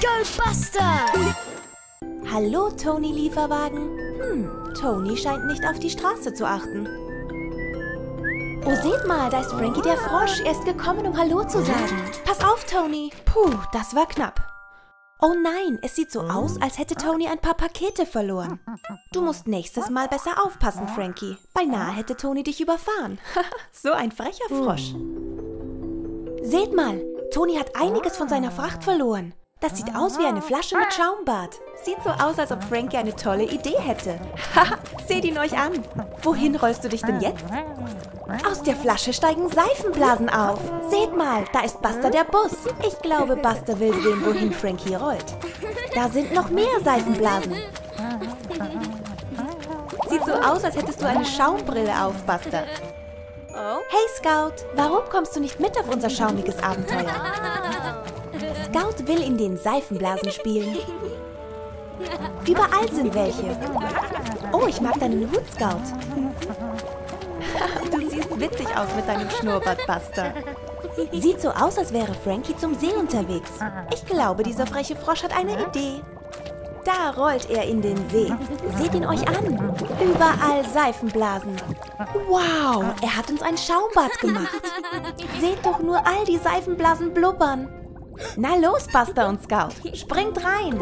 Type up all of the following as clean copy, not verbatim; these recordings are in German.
Go Buster! Hallo, Tony Lieferwagen. Tony scheint nicht auf die Straße zu achten. Oh, seht mal, da ist Frankie der Frosch. Er ist gekommen, um Hallo zu sagen. Pass auf, Tony. Puh, das war knapp. Oh nein, es sieht so aus, als hätte Tony ein paar Pakete verloren. Du musst nächstes Mal besser aufpassen, Frankie. Beinahe hätte Tony dich überfahren. So ein frecher Frosch. Seht mal, Tony hat einiges von seiner Fracht verloren. Das sieht aus wie eine Flasche mit Schaumbad. Sieht so aus, als ob Frankie eine tolle Idee hätte. Haha, seht ihn euch an. Wohin rollst du dich denn jetzt? Aus der Flasche steigen Seifenblasen auf. Seht mal, da ist Buster der Bus. Ich glaube, Buster will sehen, wohin Frankie rollt. Da sind noch mehr Seifenblasen. Sieht so aus, als hättest du eine Schaumbrille auf, Buster. Hey, Scout, warum kommst du nicht mit auf unser schaumiges Abenteuer? Scout will in den Seifenblasen spielen. Überall sind welche. Oh, ich mag deinen Hut, Scout. Du siehst witzig aus mit deinem Schnurrbart, Buster. Sieht so aus, als wäre Frankie zum See unterwegs. Ich glaube, dieser freche Frosch hat eine Idee. Da rollt er in den See. Seht ihn euch an. Überall Seifenblasen. Wow, er hat uns ein Schaumbad gemacht. Seht doch nur all die Seifenblasen blubbern. Na los, Buster und Scout, springt rein!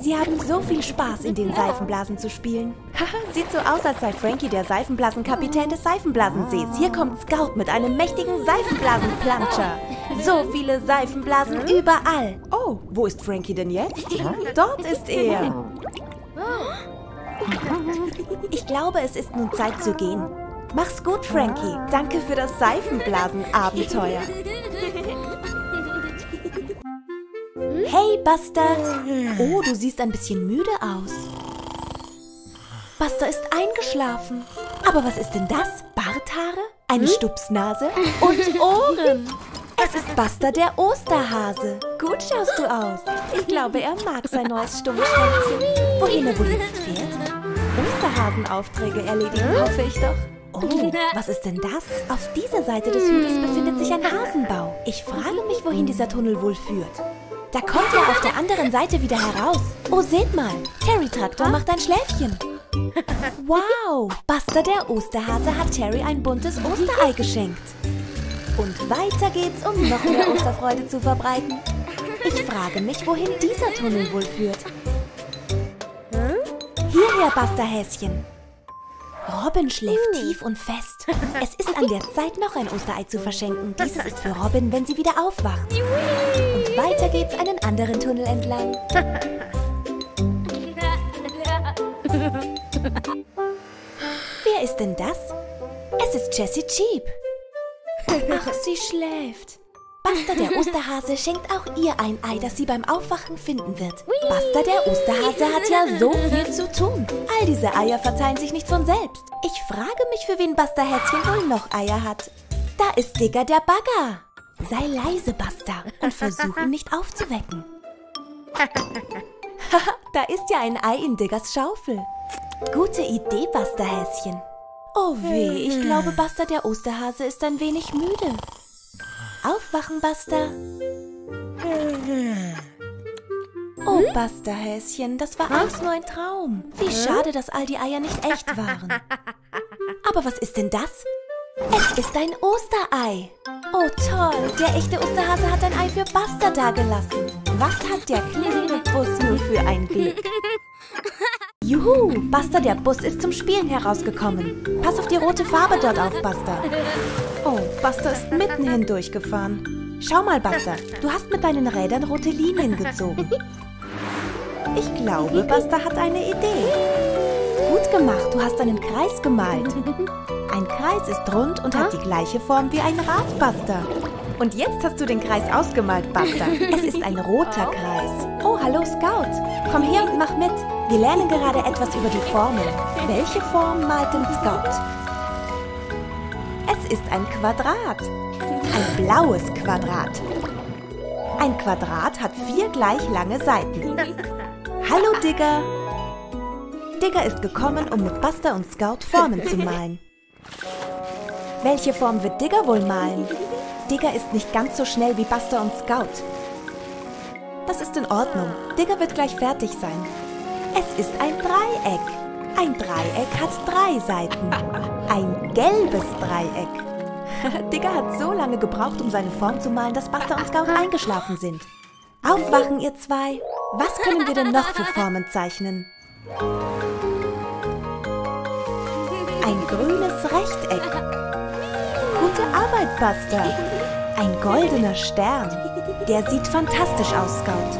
Sie haben so viel Spaß, in den Seifenblasen zu spielen. Haha, sieht so aus, als sei Frankie der Seifenblasenkapitän des Seifenblasensees. Hier kommt Scout mit einem mächtigen Seifenblasenplanscher. So viele Seifenblasen überall. Oh, wo ist Frankie denn jetzt? Dort ist er. Ich glaube, es ist nun Zeit zu gehen. Mach's gut, Frankie. Danke für das Seifenblasenabenteuer. Hey, Buster. Oh, du siehst ein bisschen müde aus. Buster ist eingeschlafen. Aber was ist denn das? Barthaare? Eine Stupsnase? Und Ohren. Es ist Buster der Osterhase. Gut schaust du aus. Ich glaube, er mag sein neues Stummschwänzchen. Wohin er wohl jetzt fährt? Osterhasenaufträge erledigen, hoffe ich doch. Oh, was ist denn das? Auf dieser Seite des Hügels befindet sich ein Hasenbau. Ich frage mich, wohin dieser Tunnel wohl führt. Da kommt er auf der anderen Seite wieder heraus. Oh, seht mal, Terry Traktor macht ein Schläfchen. Wow, Buster der Osterhase hat Terry ein buntes Osterei geschenkt. Und weiter geht's, um noch mehr Osterfreude zu verbreiten. Ich frage mich, wohin dieser Tunnel wohl führt. Hierher, Busterhäschen. Robin schläft tief und fest. Es ist an der Zeit, noch ein Osterei zu verschenken. Dieses ist für Robin, wenn sie wieder aufwacht. Und weiter geht's einen anderen Tunnel entlang. Wer ist denn das? Es ist Jessie Jeep. Ach, sie schläft. Buster der Osterhase schenkt auch ihr ein Ei, das sie beim Aufwachen finden wird. Buster der Osterhase hat ja so viel zu tun. All diese Eier verteilen sich nicht von selbst. Ich frage mich, für wen Busterhäschen wohl noch Eier hat. Da ist Digger der Bagger. Sei leise, Buster, und versuch ihn nicht aufzuwecken. Haha, da ist ja ein Ei in Diggers Schaufel. Gute Idee, Busterhäschen. Oh weh, ich glaube, Buster der Osterhase ist ein wenig müde. Aufwachen, Buster. Oh, Busterhäschen, das war alles nur ein Traum. Wie schade, dass all die Eier nicht echt waren. Aber was ist denn das? Es ist ein Osterei. Oh, toll. Der echte Osterhase hat ein Ei für Buster dagelassen. Was hat der kleine Bus nur für ein Glück? Juhu, Buster der Bus ist zum Spielen herausgekommen. Pass auf die rote Farbe dort auf, Buster. Oh, Buster ist mitten hindurchgefahren. Schau mal, Buster, du hast mit deinen Rädern rote Linien gezogen. Ich glaube, Buster hat eine Idee. Gut gemacht, du hast einen Kreis gemalt. Ein Kreis ist rund und hat die gleiche Form wie ein Rad, Buster. Und jetzt hast du den Kreis ausgemalt, Buster. Es ist ein roter Kreis. Oh, hallo, Scout. Komm her und mach mit. Wir lernen gerade etwas über die Formen. Welche Form malt denn Scout? Es ist ein Quadrat. Ein blaues Quadrat. Ein Quadrat hat 4 gleich lange Seiten. Hallo, Digger. Digger ist gekommen, um mit Buster und Scout Formen zu malen. Welche Form wird Digger wohl malen? Digger ist nicht ganz so schnell wie Buster und Scout. Das ist in Ordnung. Digger wird gleich fertig sein. Es ist ein Dreieck. Ein Dreieck hat 3 Seiten. Ein gelbes Dreieck. Digger hat so lange gebraucht, um seine Form zu malen, dass Buster und Scout eingeschlafen sind. Aufwachen, ihr zwei. Was können wir denn noch für Formen zeichnen? Ein grünes Rechteck. Gute Arbeit, Buster. Ein goldener Stern. Der sieht fantastisch aus, Scout.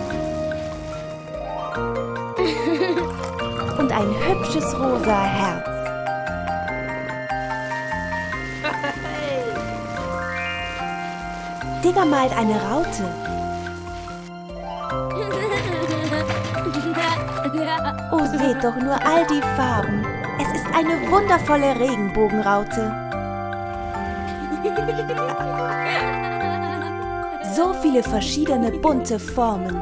Und ein hübsches rosa Herz. Digger malt eine Raute. Oh, seht doch nur all die Farben. Es ist eine wundervolle Regenbogenraute. So viele verschiedene bunte Formen.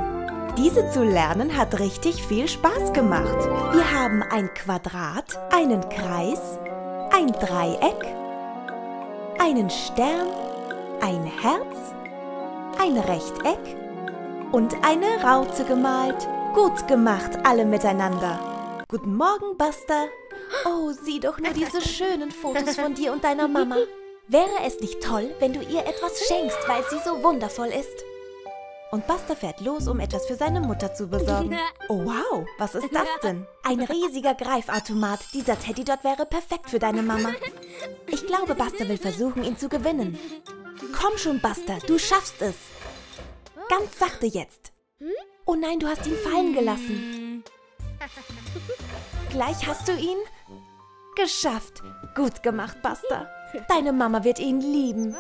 Diese zu lernen hat richtig viel Spaß gemacht. Wir haben ein Quadrat, einen Kreis, ein Dreieck, einen Stern, ein Herz, ein Rechteck und eine Raute gemalt. Gut gemacht, alle miteinander. Guten Morgen, Buster. Oh, sieh doch nur diese schönen Fotos von dir und deiner Mama. Wäre es nicht toll, wenn du ihr etwas schenkst, weil sie so wundervoll ist? Und Buster fährt los, um etwas für seine Mutter zu besorgen. Oh, wow, was ist das denn? Ein riesiger Greifautomat. Dieser Teddy dort wäre perfekt für deine Mama. Ich glaube, Buster will versuchen, ihn zu gewinnen. Komm schon, Buster, du schaffst es. Ganz sachte jetzt. Oh nein, du hast ihn fallen gelassen. Gleich hast du ihn geschafft. Gut gemacht, Buster. Deine Mama wird ihn lieben.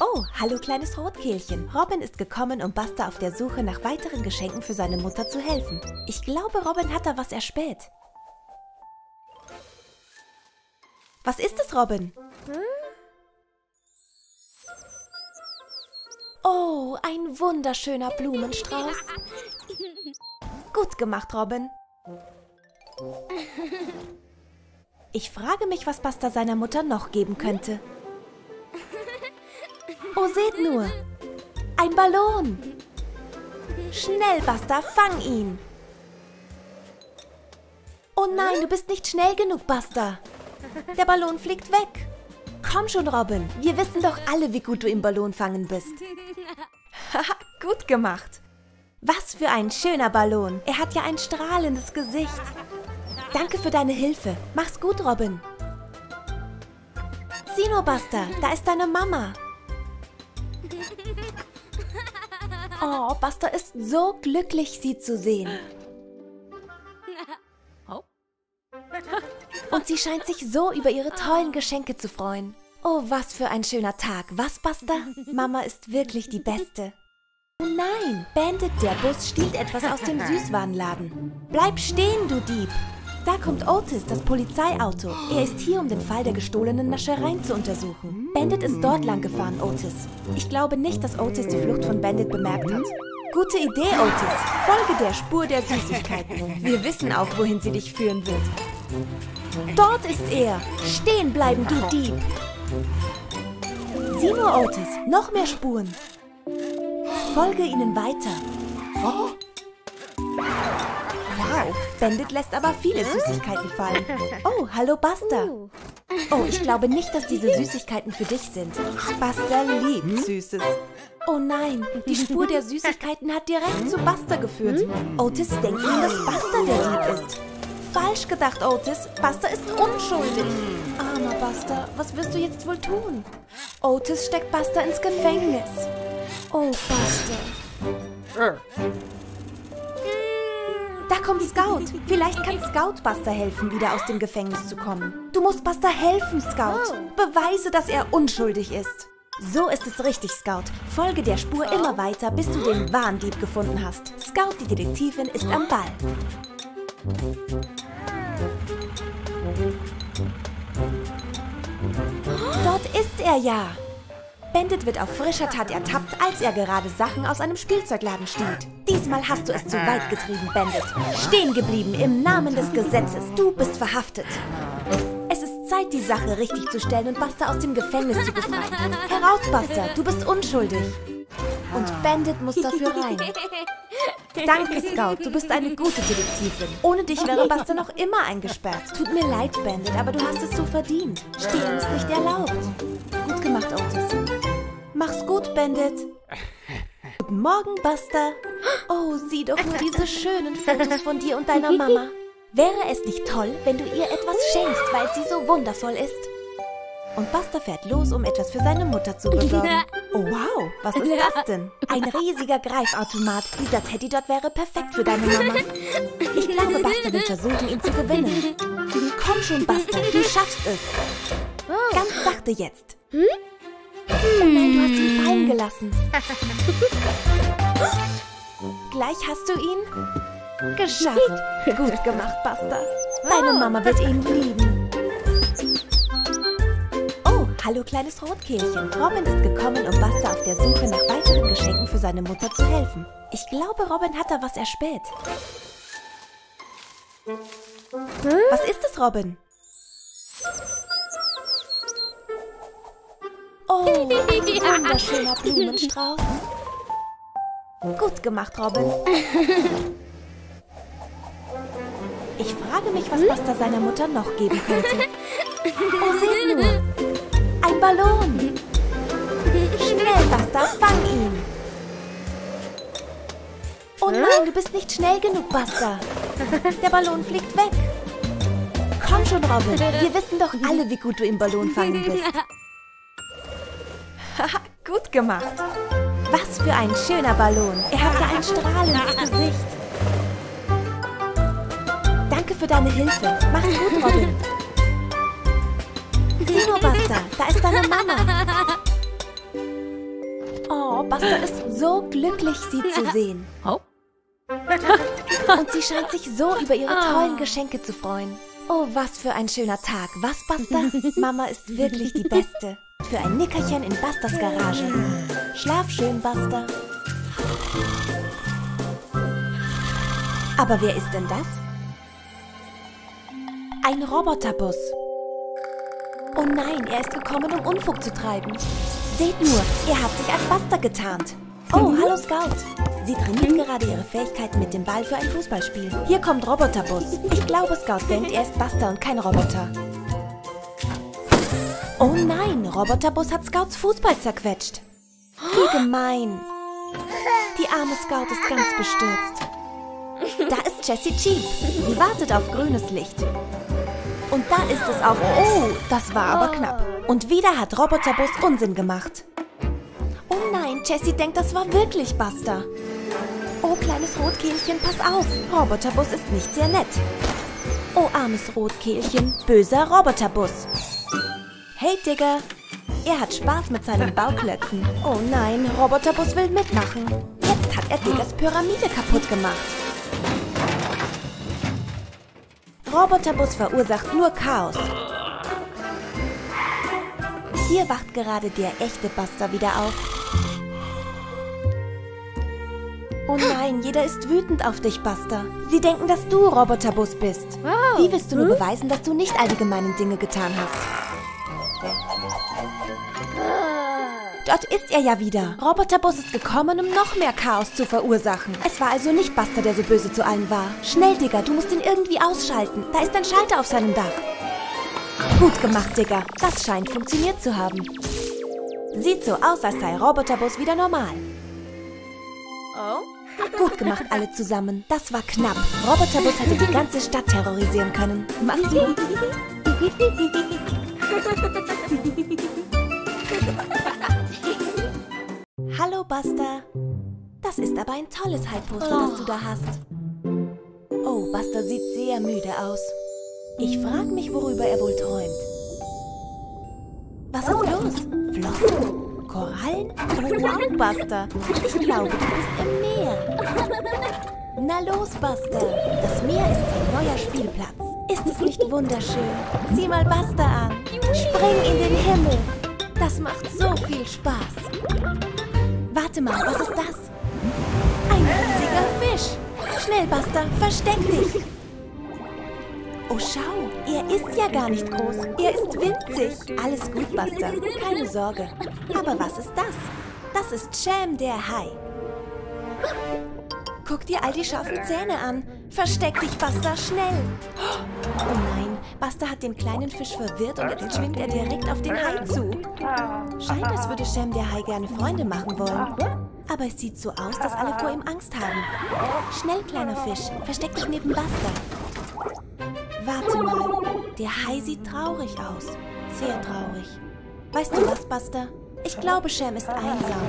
Oh, hallo kleines Rotkehlchen. Robin ist gekommen, um Buster auf der Suche nach weiteren Geschenken für seine Mutter zu helfen. Ich glaube, Robin hat da was erspäht. Was ist es, Robin? Oh, ein wunderschöner Blumenstrauß. Gut gemacht, Robin. Ich frage mich, was Buster seiner Mutter noch geben könnte. Oh, seht nur. Ein Ballon. Schnell, Buster, fang ihn. Oh nein, du bist nicht schnell genug, Buster. Der Ballon fliegt weg. Komm schon, Robin. Wir wissen doch alle, wie gut du im Ballon fangen bist. Haha, gut gemacht. Was für ein schöner Ballon. Er hat ja ein strahlendes Gesicht. Danke für deine Hilfe. Mach's gut, Robin. Sieh nur, Buster, da ist deine Mama. Oh, Buster ist so glücklich, sie zu sehen. Und sie scheint sich so über ihre tollen Geschenke zu freuen. Oh, was für ein schöner Tag. Was, Buster? Mama ist wirklich die Beste. Oh nein, Bandit, der Bus, stiehlt etwas aus dem Süßwarenladen. Bleib stehen, du Dieb! Da kommt Otis, das Polizeiauto. Er ist hier, um den Fall der gestohlenen Naschereien zu untersuchen. Bandit ist dort lang gefahren, Otis. Ich glaube nicht, dass Otis die Flucht von Bandit bemerkt hat. Gute Idee, Otis. Folge der Spur der Süßigkeiten. Wir wissen auch, wohin sie dich führen wird. Dort ist er. Stehen bleiben, du Dieb! Sieh nur, Otis, noch mehr Spuren. Folge ihnen weiter. Oh. Wow, Bandit lässt aber viele Süßigkeiten fallen. Oh, hallo Buster. Oh, ich glaube nicht, dass diese Süßigkeiten für dich sind. Buster liebt Süßes. Oh nein, die Spur der Süßigkeiten hat direkt zu Buster geführt. Otis denkt nun, dass Buster der Dieb ist. Falsch gedacht, Otis. Buster ist unschuldig. Armer Buster, was wirst du jetzt wohl tun? Otis steckt Buster ins Gefängnis. Oh, Buster. Da kommt Scout. Vielleicht kann Scout Buster helfen, wieder aus dem Gefängnis zu kommen. Du musst Buster helfen, Scout. Beweise, dass er unschuldig ist. So ist es richtig, Scout. Folge der Spur immer weiter, bis du den wahren Dieb gefunden hast. Scout, die Detektivin, ist am Ball. Dort ist er ja. Bandit wird auf frischer Tat ertappt, als er gerade Sachen aus einem Spielzeugladen stiehlt. Diesmal hast du es zu weit getrieben, Bandit. Stehen geblieben im Namen des Gesetzes. Du bist verhaftet. Es ist Zeit, die Sache richtig zu stellen und Buster aus dem Gefängnis zu befreien. Heraus, Buster, du bist unschuldig. Und Bandit muss dafür rein. Danke, Scout, du bist eine gute Detektivin. Ohne dich wäre Buster noch immer eingesperrt. Tut mir leid, Bandit, aber du hast es so verdient. Stehlen ist nicht erlaubt. Gut gemacht, Otis. Mach's gut, Bandit. Guten Morgen, Buster. Oh, sieh doch nur diese schönen Fotos von dir und deiner Mama. Wäre es nicht toll, wenn du ihr etwas schenkst, weil sie so wundervoll ist? Und Buster fährt los, um etwas für seine Mutter zu besorgen. Oh wow, was ist das denn? Ein riesiger Greifautomat. Dieser Teddy dort wäre perfekt für deine Mama. Ich glaube, Buster wird versuchen, ihn zu gewinnen. Komm schon, Buster, du schaffst es. Ganz sachte jetzt. Oh nein, du hast ihn fallen gelassen. Gleich hast du ihn geschafft. Gut gemacht, Buster. Deine Mama wird ihn lieben. Hallo, kleines Rotkehlchen. Robin ist gekommen, um Buster auf der Suche nach weiteren Geschenken für seine Mutter zu helfen. Ich glaube, Robin hat da was erspäht. Was ist es, Robin? Oh, ein wunderschöner Blumenstrauß. Gut gemacht, Robin. Ich frage mich, was Buster seiner Mutter noch geben könnte. Oh, seht nur. Ein Ballon! Schnell, Buster, fang ihn! Oh nein, du bist nicht schnell genug, Buster! Der Ballon fliegt weg! Komm schon, Robin, wir wissen doch alle, wie gut du im Ballon fangen bist! Haha, gut gemacht! Was für ein schöner Ballon! Er hat ja ein strahlendes Gesicht! Danke für deine Hilfe! Mach's gut, Robin! Sieh nur, Buster, da ist deine Mama. Oh, Buster ist so glücklich, sie zu sehen. Und sie scheint sich so über ihre tollen Geschenke zu freuen. Oh, was für ein schöner Tag. Was, Buster? Mama ist wirklich die Beste. Für ein Nickerchen in Busters Garage. Schlaf schön, Buster. Aber wer ist denn das? Ein Roboterbus. Oh nein, er ist gekommen, um Unfug zu treiben. Seht nur, er hat sich als Buster getarnt. Oh, hallo Scout. Sie trainiert gerade ihre Fähigkeiten mit dem Ball für ein Fußballspiel. Hier kommt Roboterbus. Ich glaube, Scout denkt, er ist Buster und kein Roboter. Oh nein, Roboterbus hat Scouts Fußball zerquetscht. Wie gemein. Die arme Scout ist ganz bestürzt. Da ist Jessie Jeep. Sie wartet auf grünes Licht. Und da ist es auch. Oh, das war aber knapp. Und wieder hat Roboterbus Unsinn gemacht. Oh nein, Jessie denkt, das war wirklich Buster. Oh, kleines Rotkehlchen, pass auf. Roboterbus ist nicht sehr nett. Oh, armes Rotkehlchen, böser Roboterbus. Hey, Digger. Er hat Spaß mit seinen Bauklötzen. Oh nein, Roboterbus will mitmachen. Jetzt hat er Diggers Pyramide kaputt gemacht. Roboterbus verursacht nur Chaos. Hier wacht gerade der echte Buster wieder auf. Oh nein, jeder ist wütend auf dich, Buster. Sie denken, dass du Roboterbus bist. Wow. Wie willst du nur beweisen, dass du nicht all die gemeinen Dinge getan hast? Dort ist er ja wieder. Roboterbus ist gekommen, um noch mehr Chaos zu verursachen. Es war also nicht Buster, der so böse zu allen war. Schnell, Digger, du musst ihn irgendwie ausschalten. Da ist ein Schalter auf seinem Dach. Gut gemacht, Digger. Das scheint funktioniert zu haben. Sieht so aus, als sei Roboterbus wieder normal. Gut gemacht, alle zusammen. Das war knapp. Roboterbus hätte die ganze Stadt terrorisieren können. Mach's gut. Hallo, Buster. Das ist aber ein tolles Halbposter, das du da hast. Oh, Buster sieht sehr müde aus. Ich frage mich, worüber er wohl träumt. Was ist los? Flossen? Korallen? Oh, wow, Buster. Ich glaube, du bist im Meer. Na los, Buster. Das Meer ist ein neuer Spielplatz. Ist es nicht wunderschön? Sieh mal Buster an. Spring in den Himmel. Das macht so viel Spaß. Warte mal, was ist das? Ein riesiger Fisch. Schnell, Buster, versteck dich. Oh, schau, er ist ja gar nicht groß. Er ist winzig. Alles gut, Buster, keine Sorge. Aber was ist das? Das ist Sham, der Hai. Guck dir all die scharfen Zähne an. Versteck dich, Buster, schnell. Oh nein, Buster hat den kleinen Fisch verwirrt und jetzt schwimmt er direkt auf den Hai zu. Scheint, als würde Sham, der Hai, gerne Freunde machen wollen. Aber es sieht so aus, dass alle vor ihm Angst haben. Schnell, kleiner Fisch, versteck dich neben Buster. Warte mal, der Hai sieht traurig aus. Sehr traurig. Weißt du was, Buster? Ich glaube, Sham ist einsam.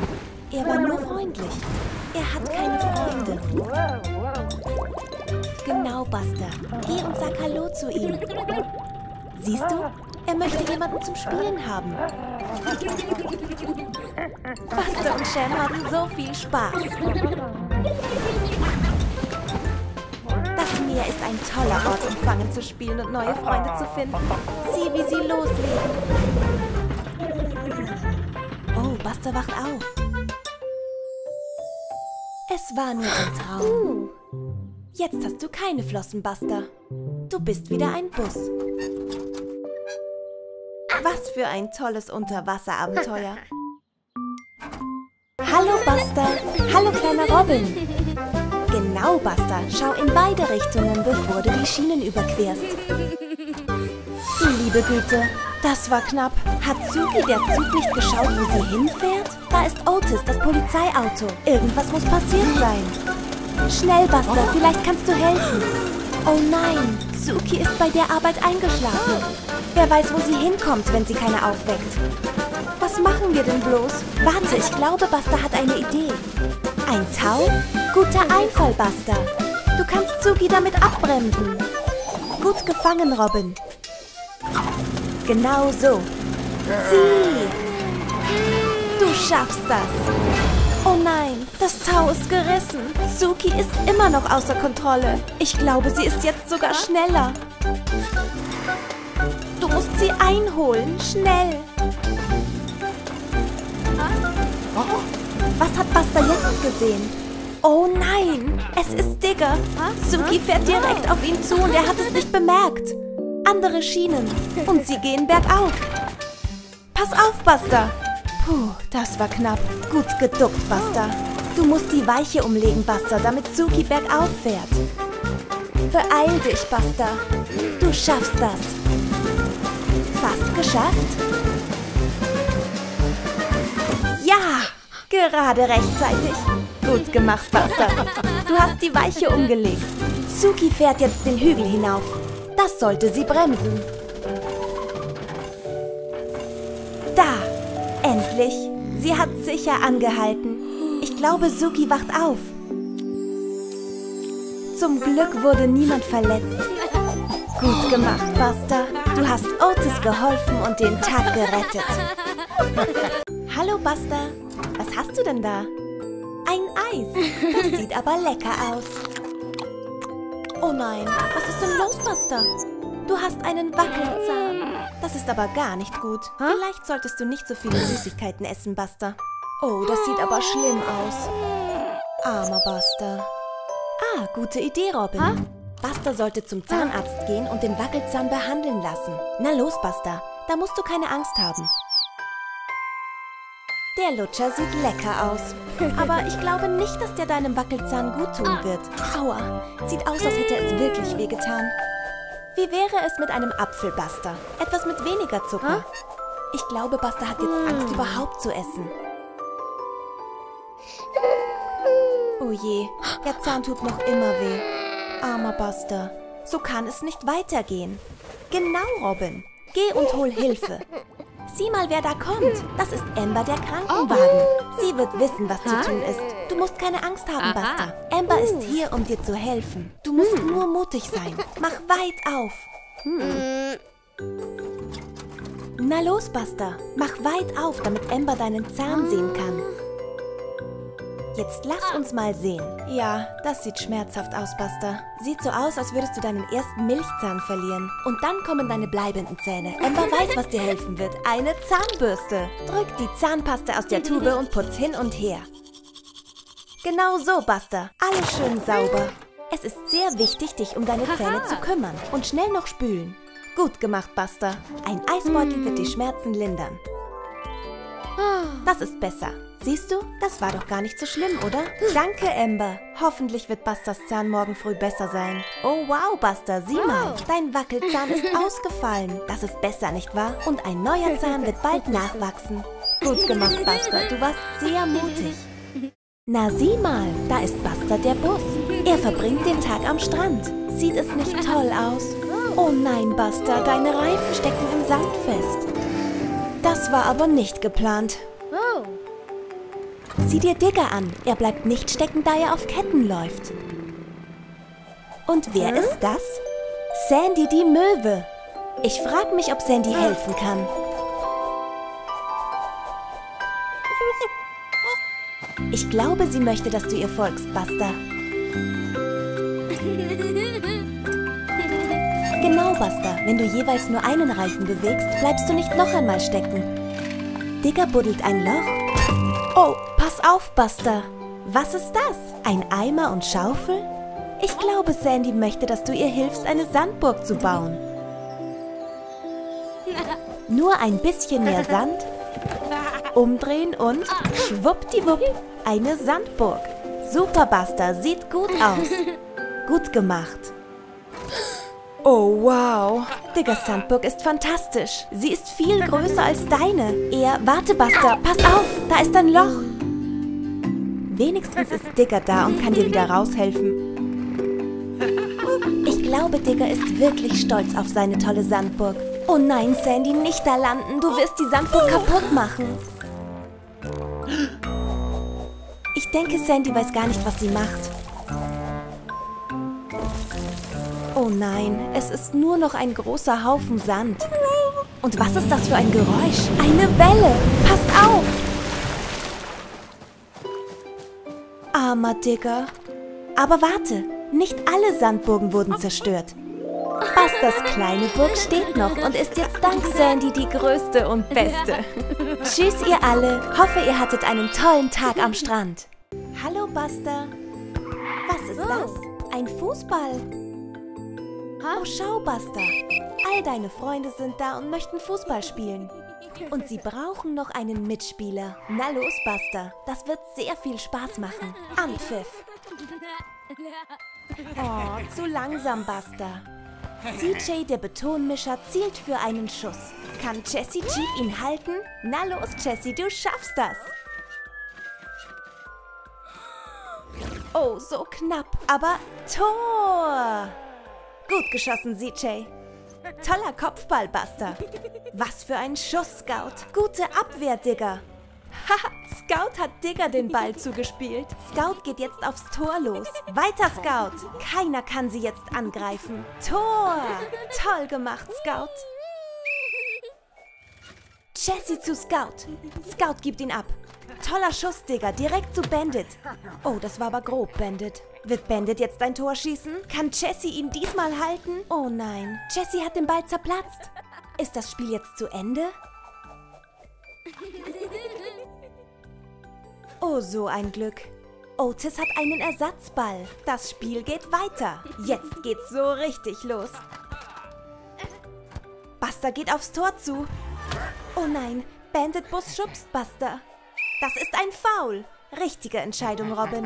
Er war nur freundlich. Er hat keine Freunde. Genau, Buster. Geh und sag Hallo zu ihm. Siehst du? Er möchte jemanden zum Spielen haben. Buster und Sham haben so viel Spaß. Das Meer ist ein toller Ort, um Fangen zu spielen und neue Freunde zu finden. Sieh, wie sie loslegen. Oh, Buster wacht auf. Es war nur ein Traum. Jetzt hast du keine Flossen, Buster. Du bist wieder ein Bus. Was für ein tolles Unterwasserabenteuer. Hallo, Buster. Hallo, kleiner Robin. Genau, Buster. Schau in beide Richtungen, bevor du die Schienen überquerst. Liebe Güte, das war knapp. Hat Suki der Zug nicht geschaut, wo sie hinfährt? Da ist Otis, das Polizeiauto. Irgendwas muss passiert sein. Schnell, Buster, vielleicht kannst du helfen. Oh nein, Suki ist bei der Arbeit eingeschlafen. Wer weiß, wo sie hinkommt, wenn sie keine aufweckt. Was machen wir denn bloß? Warte, ich glaube, Buster hat eine Idee. Ein Tau? Guter Einfall, Buster. Du kannst Suki damit abbremsen. Gut gefangen, Robin. Genau so. Sieh! Du schaffst das! Oh nein, das Tau ist gerissen. Suki ist immer noch außer Kontrolle. Ich glaube, sie ist jetzt sogar schneller. Du musst sie einholen, schnell! Was hat Buster jetzt gesehen? Oh nein, es ist Digger. Suki fährt direkt auf ihn zu und er hat es nicht bemerkt. Andere Schienen und sie gehen bergauf. Pass auf, Buster. Puh, das war knapp. Gut geduckt, Buster. Du musst die Weiche umlegen, Buster, damit Suki bergauf fährt. Beeil dich, Buster. Du schaffst das. Fast geschafft. Ja, gerade rechtzeitig. Gut gemacht, Buster. Du hast die Weiche umgelegt. Suki fährt jetzt den Hügel hinauf. Das sollte sie bremsen. Da! Endlich! Sie hat sicher angehalten. Ich glaube, Suki wacht auf. Zum Glück wurde niemand verletzt. Gut gemacht, Buster. Du hast Otis geholfen und den Tag gerettet. Hallo, Buster. Was hast du denn da? Ein Eis. Das sieht aber lecker aus. Oh nein, was ist denn los, Buster? Du hast einen Wackelzahn. Das ist aber gar nicht gut. Vielleicht solltest du nicht so viele Süßigkeiten essen, Buster. Oh, das sieht aber schlimm aus. Armer Buster. Ah, gute Idee, Robin. Buster sollte zum Zahnarzt gehen und den Wackelzahn behandeln lassen. Na los, Buster, da musst du keine Angst haben. Der Lutscher sieht lecker aus. Aber ich glaube nicht, dass der deinem Wackelzahn gut tun wird. Aua, sieht aus, als hätte es wirklich wehgetan. Wie wäre es mit einem Apfel, Buster? Etwas mit weniger Zucker. Ich glaube, Buster hat jetzt Angst, überhaupt zu essen. Oh je, der Zahn tut noch immer weh. Armer Buster, so kann es nicht weitergehen. Genau, Robin. Geh und hol Hilfe. Sieh mal, wer da kommt. Das ist Amber, der Krankenwagen. Sie wird wissen, was zu tun ist. Du musst keine Angst haben, Buster. Amber ist hier, um dir zu helfen. Du musst nur mutig sein. Mach weit auf. Na los, Buster. Mach weit auf, damit Amber deinen Zahn sehen kann. Jetzt lass uns mal sehen. Ja, das sieht schmerzhaft aus, Buster. Sieht so aus, als würdest du deinen ersten Milchzahn verlieren. Und dann kommen deine bleibenden Zähne. Amber weiß, was dir helfen wird. Eine Zahnbürste. Drück die Zahnpaste aus der Tube und putz hin und her. Genau so, Buster. Alles schön sauber. Es ist sehr wichtig, dich um deine Zähne zu kümmern. Und schnell noch spülen. Gut gemacht, Buster. Ein Eisbeutel wird die Schmerzen lindern. Das ist besser. Siehst du, das war doch gar nicht so schlimm, oder? Danke, Amber. Hoffentlich wird Busters Zahn morgen früh besser sein. Oh, wow, Buster, sieh mal. Dein Wackelzahn ist ausgefallen. Das ist besser, nicht wahr? Und ein neuer Zahn wird bald nachwachsen. Gut gemacht, Buster. Du warst sehr mutig. Na, sieh mal, da ist Buster der Bus. Er verbringt den Tag am Strand. Sieht es nicht toll aus? Oh nein, Buster, deine Reifen stecken im Sand fest. Das war aber nicht geplant. Sieh dir Digger an. Er bleibt nicht stecken, da er auf Ketten läuft. Und wer ist das? Sandy die Möwe. Ich frage mich, ob Sandy helfen kann. Ich glaube, sie möchte, dass du ihr folgst, Buster. Genau, Buster. Wenn du jeweils nur einen Reifen bewegst, bleibst du nicht noch einmal stecken. Digger buddelt ein Loch. Oh, pass auf, Buster. Was ist das? Ein Eimer und Schaufel? Ich glaube, Sandy möchte, dass du ihr hilfst, eine Sandburg zu bauen. Nur ein bisschen mehr Sand. Umdrehen und schwuppdiwupp, eine Sandburg. Super, Buster. Sieht gut aus. Gut gemacht. Oh, wow. Diggers Sandburg ist fantastisch. Sie ist viel größer als deine. Warte, Buster, pass auf, da ist ein Loch. Wenigstens ist Digger da und kann dir wieder raushelfen. Ich glaube, Digger ist wirklich stolz auf seine tolle Sandburg. Oh nein, Sandy, nicht da landen. Du wirst die Sandburg kaputt machen. Ich denke, Sandy weiß gar nicht, was sie macht. Oh nein, es ist nur noch ein großer Haufen Sand. Und was ist das für ein Geräusch? Eine Welle! Passt auf! Armer Digger. Aber warte, nicht alle Sandburgen wurden zerstört. Busters kleine Burg steht noch und ist jetzt dank Sandy die größte und beste. Tschüss ihr alle, hoffe ihr hattet einen tollen Tag am Strand. Hallo Buster. Was ist das? Ein Fußball. Oh, schau, Buster. All deine Freunde sind da und möchten Fußball spielen. Und sie brauchen noch einen Mitspieler. Na los, Buster. Das wird sehr viel Spaß machen. Anpfiff. Oh, zu langsam, Buster. CJ, der Betonmischer, zielt für einen Schuss. Kann Jessie Jeep ihn halten? Na los, Jessie, du schaffst das. Oh, so knapp. Aber Tor! Gut geschossen, CJ. Toller Kopfball, Buster. Was für ein Schuss, Scout. Gute Abwehr, Digger. Haha, Scout hat Digger den Ball zugespielt. Scout geht jetzt aufs Tor los. Weiter, Scout. Keiner kann sie jetzt angreifen. Tor. Toll gemacht, Scout. Jessie zu Scout. Scout gibt ihn ab. Toller Schuss, Digger. Direkt zu Bandit. Oh, das war aber grob, Bandit. Wird Bandit jetzt ein Tor schießen? Kann Jessie ihn diesmal halten? Oh nein, Jessie hat den Ball zerplatzt. Ist das Spiel jetzt zu Ende? Oh, so ein Glück. Otis hat einen Ersatzball. Das Spiel geht weiter. Jetzt geht's so richtig los. Buster geht aufs Tor zu. Oh nein, Bandit Bus schubst Buster. Das ist ein Foul. Richtige Entscheidung, Robin.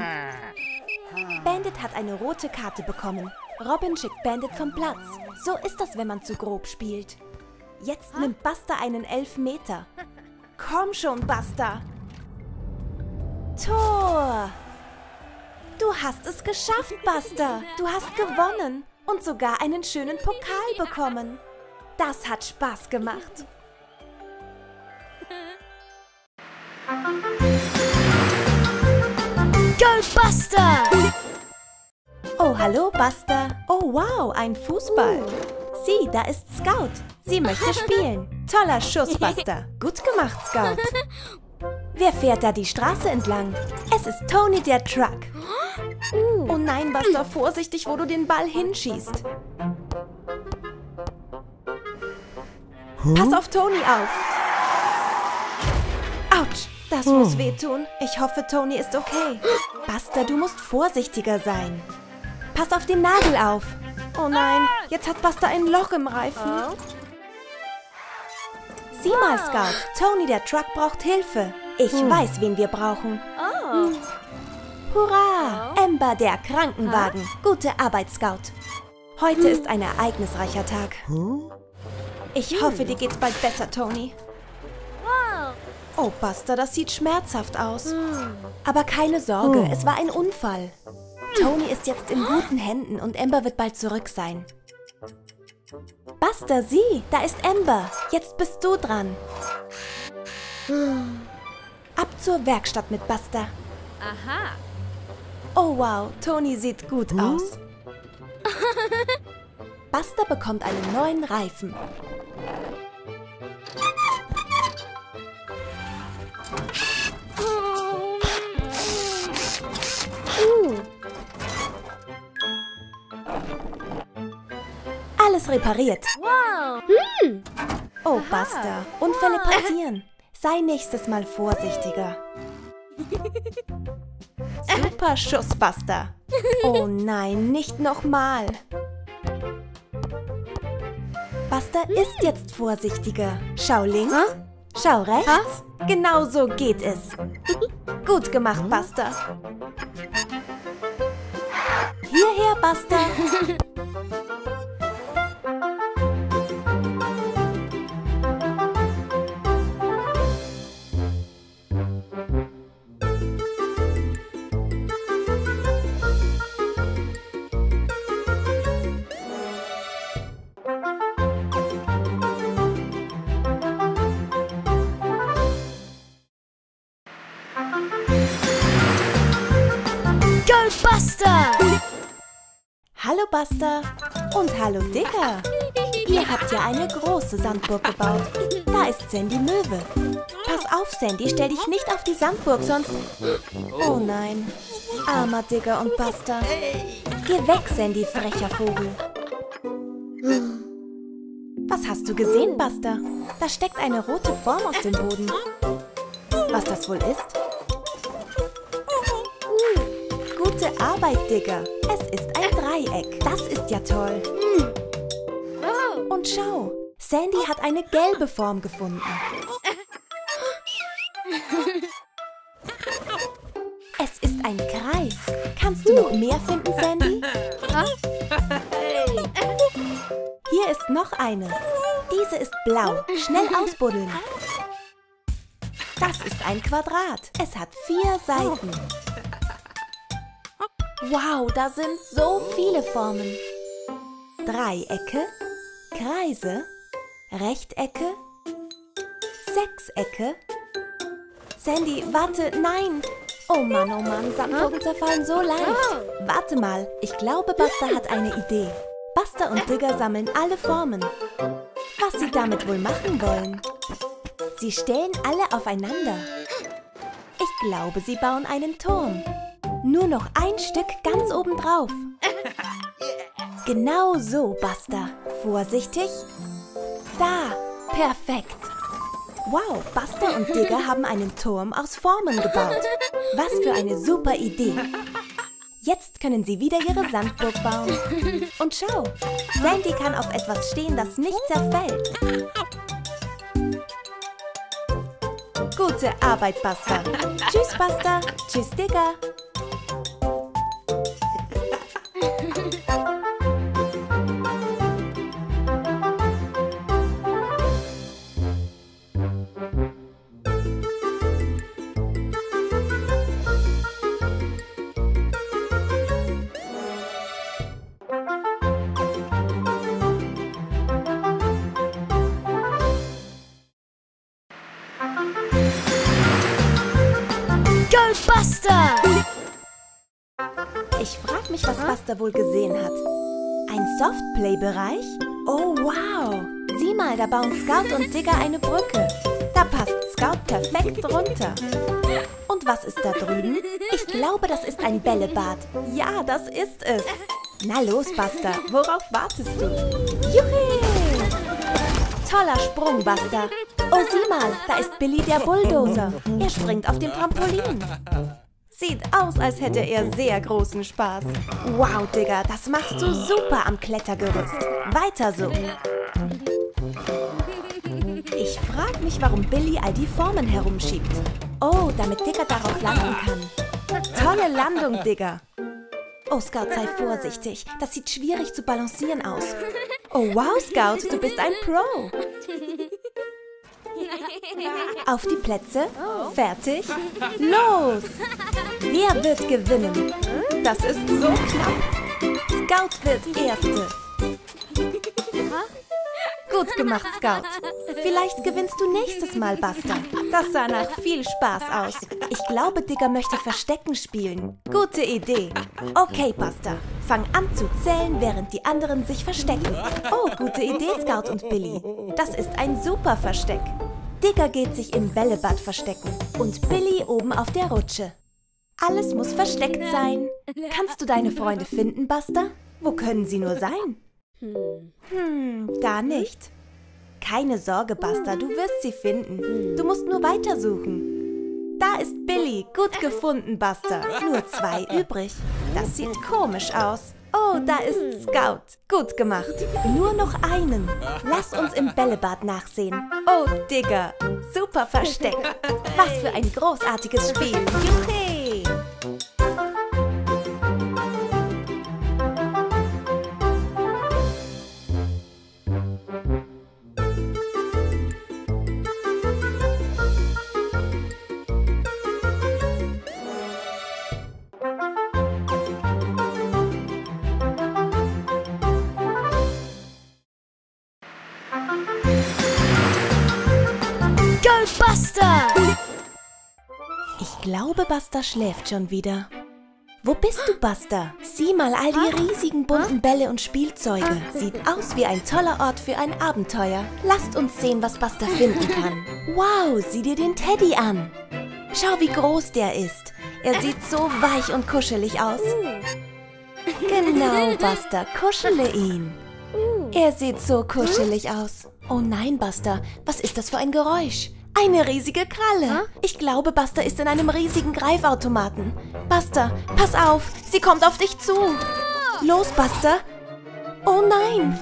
Bandit hat eine rote Karte bekommen. Robin schickt Bandit vom Platz. So ist das, wenn man zu grob spielt. Jetzt nimmt Buster einen Elfmeter. Komm schon, Buster. Tor! Du hast es geschafft, Buster. Du hast gewonnen und sogar einen schönen Pokal bekommen. Das hat Spaß gemacht. Go, Buster! Oh, hallo, Buster. Oh, wow, ein Fußball. Sieh, da ist Scout. Sie möchte spielen. Toller Schuss, Buster. Gut gemacht, Scout. Wer fährt da die Straße entlang? Es ist Tony, der Truck. Oh nein, Buster, vorsichtig, wo du den Ball hinschießt. Pass auf Tony auf. Autsch, das muss wehtun. Ich hoffe, Tony ist okay. Buster, du musst vorsichtiger sein. Pass auf den Nagel auf. Oh nein, jetzt hat Buster ein Loch im Reifen. Sieh mal, Scout, Tony, der Truck, braucht Hilfe. Ich weiß, wen wir brauchen. Hurra, Amber, der Krankenwagen. Gute Arbeit, Scout. Heute ist ein ereignisreicher Tag. Ich hoffe, dir geht's bald besser, Tony. Oh, Buster, das sieht schmerzhaft aus. Aber keine Sorge, es war ein Unfall. Tony ist jetzt in guten Händen und Amber wird bald zurück sein. Buster, sieh, da ist Amber. Jetzt bist du dran. Ab zur Werkstatt mit Buster. Aha. Oh wow, Tony sieht gut aus. Buster bekommt einen neuen Reifen. Alles repariert. Wow. Oh, Buster, Unfälle passieren. Sei nächstes Mal vorsichtiger. Super Schuss, Buster. Oh nein, nicht nochmal. Buster ist jetzt vorsichtiger. Schau links, schau rechts. Genau so geht es. Gut gemacht, Buster. Hierher, Buster. Hallo Buster und hallo Digger. Ihr habt ja eine große Sandburg gebaut. Da ist Sandy Möwe. Pass auf, Sandy, stell dich nicht auf die Sandburg, sonst... Oh nein, armer Digger und Buster. Geh weg, Sandy, frecher Vogel. Was hast du gesehen, Buster? Da steckt eine rote Form aus dem Boden. Was das wohl ist? Gute Arbeit, Digger. Es ist ein Dreieck. Das ist ja toll. Und schau, Sandy hat eine gelbe Form gefunden. Es ist ein Kreis. Kannst du noch mehr finden, Sandy? Hier ist noch eine. Diese ist blau. Schnell ausbuddeln. Das ist ein Quadrat. Es hat 4 Seiten. Wow, da sind so viele Formen. Dreiecke, Kreise, Rechtecke, Sechsecke. Sandy, warte, nein. Oh Mann, Sandburgen zerfallen so leicht. Warte mal, ich glaube, Buster hat eine Idee. Buster und Digger sammeln alle Formen. Was sie damit wohl machen wollen? Sie stellen alle aufeinander. Ich glaube, sie bauen einen Turm. Nur noch ein Stück ganz oben drauf. Genau so, Buster. Vorsichtig. Da. Perfekt. Wow, Buster und Digger haben einen Turm aus Formen gebaut. Was für eine super Idee. Jetzt können sie wieder ihre Sandburg bauen. Und schau, Sandy kann auf etwas stehen, das nicht zerfällt. Gute Arbeit, Buster. Tschüss, Buster. Tschüss, Digger. Ich frage mich, was Buster wohl gesehen hat. Ein Softplay-Bereich? Oh wow! Sieh mal, da bauen Scout und Digger eine Brücke. Da Da passt Scout perfekt runter. Und was ist da drüben? Ich glaube, das ist ein Bällebad. Ja, das ist es. Na los, Buster, worauf wartest du? Juhu! Toller Sprung, Buster. Oh, sieh mal, da ist Billy der Bulldozer. Er springt auf dem Trampolin. Sieht aus, als hätte er sehr großen Spaß. Wow, Digger, das machst du super am Klettergerüst. Weiter so. Ich frage mich, warum Billy all die Formen herumschiebt. Oh, damit Digger darauf landen kann. Tolle Landung, Digger. Oh, Scout, sei vorsichtig. Das sieht schwierig zu balancieren aus. Oh, wow, Scout, du bist ein Pro. Auf die Plätze. Fertig. Los! Wer wird gewinnen? Das ist so knapp. Scout wird Erste. Gut gemacht, Scout. Vielleicht gewinnst du nächstes Mal, Buster. Das sah nach viel Spaß aus. Ich glaube, Digger möchte Verstecken spielen. Gute Idee. Okay, Buster. Fang an zu zählen, während die anderen sich verstecken. Oh, gute Idee, Scout und Billy. Das ist ein super Versteck. Digger geht sich im Bällebad verstecken und Billy oben auf der Rutsche. Alles muss versteckt sein. Kannst du deine Freunde finden, Buster? Wo können sie nur sein? Da nicht. Keine Sorge, Buster, du wirst sie finden. Du musst nur weitersuchen. Da ist Billy. Gut gefunden, Buster. Nur zwei übrig. Das sieht komisch aus. Oh, da ist Scout. Gut gemacht. Nur noch einen. Lass uns im Bällebad nachsehen. Oh, Digger. Super Versteck. Was für ein großartiges Spiel. Juhu! Ich glaube, Buster schläft schon wieder. Wo bist du, Buster? Sieh mal all die riesigen bunten Bälle und Spielzeuge. Sieht aus wie ein toller Ort für ein Abenteuer. Lasst uns sehen, was Buster finden kann. Wow, sieh dir den Teddy an. Schau, wie groß der ist. Er sieht so weich und kuschelig aus. Genau, Buster, kuschele ihn. Er sieht so kuschelig aus. Oh nein, Buster, was ist das für ein Geräusch? Eine riesige Kralle. Ich glaube, Buster ist in einem riesigen Greifautomaten. Buster, pass auf, sie kommt auf dich zu. Los, Buster. Oh nein.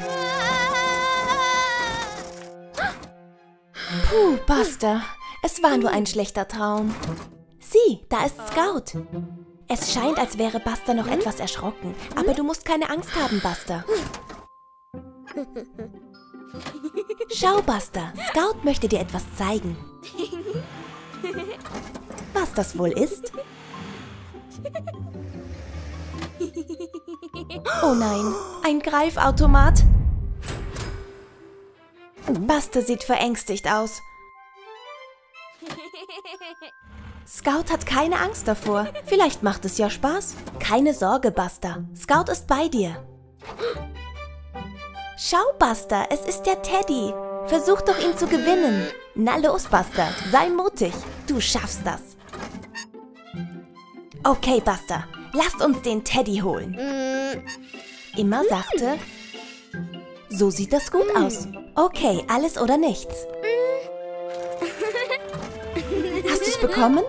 Puh, Buster, es war nur ein schlechter Traum. Sieh, da ist Scout. Es scheint, als wäre Buster noch etwas erschrocken. Aber du musst keine Angst haben, Buster. Schau, Buster, Scout möchte dir etwas zeigen. Was das wohl ist? Oh nein, ein Greifautomat. Buster sieht verängstigt aus. Scout hat keine Angst davor. Vielleicht macht es ja Spaß. Keine Sorge, Buster. Scout ist bei dir. Schau, Buster, es ist der Teddy. Versuch doch, ihn zu gewinnen. Na los, Buster, sei mutig. Du schaffst das. Okay, Buster, lasst uns den Teddy holen. Immer sachte. So sieht das gut aus. Okay, alles oder nichts. Hast du es bekommen?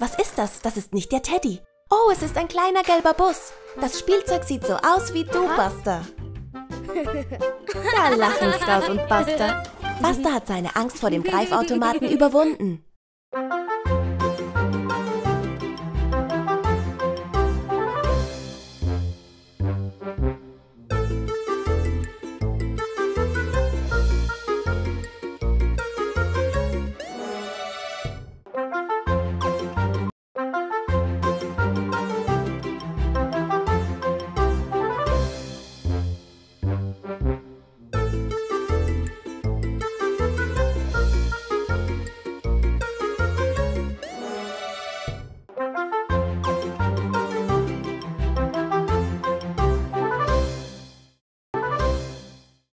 Was ist das? Das ist nicht der Teddy. Oh, es ist ein kleiner gelber Bus. Das Spielzeug sieht so aus wie du, Buster. Da lachen Scout und Buster. Buster hat seine Angst vor dem Greifautomaten überwunden.